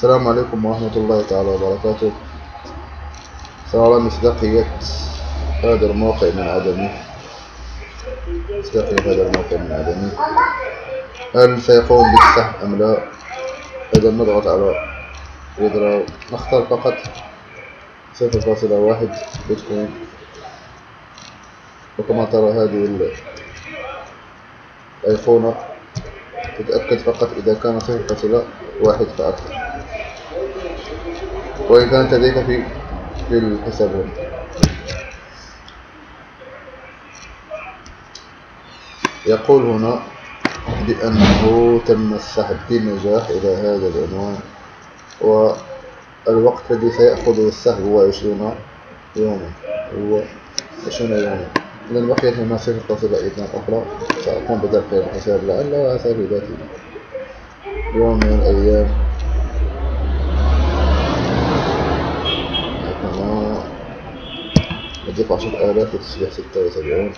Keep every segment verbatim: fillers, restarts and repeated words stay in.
السلام عليكم ورحمة الله تعالى وبركاته. صار مصداقية هذا الموقع من عدمه، مصداقية هذا الموقع من عدمه، هل سيقوم بالسحب أم لا؟ إذا نضغط على ويدراو، نختار فقط صفر فاصلة واحد بيتكوين، وكما ترى هذه الأيقونة تتأكد فقط إذا كان صفر فاصلة واحد فأكثر، وإن كانت لديك في في الحساب. يقول هنا بأنه تم السحب بنجاح إلى هذا العنوان، والوقت الذي سيأخذه السحب هو عشرون يوما، هو عشرون يوما. إذا بقيت هنا صفر فاصلة اثنان أخرى، سأقوم بدرقها الحساب لعلها سابقة يوم من الأيام. نضيف عشرة آلاف وتصبح ستة وسبعون.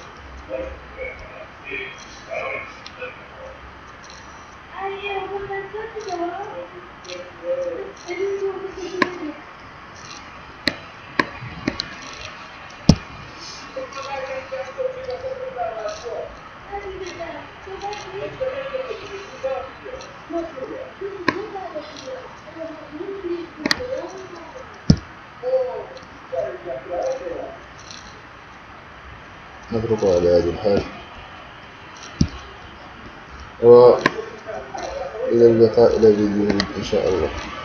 نضربه على هذه الحاجة، وإلى اللقاء إلى فيديو إن شاء الله.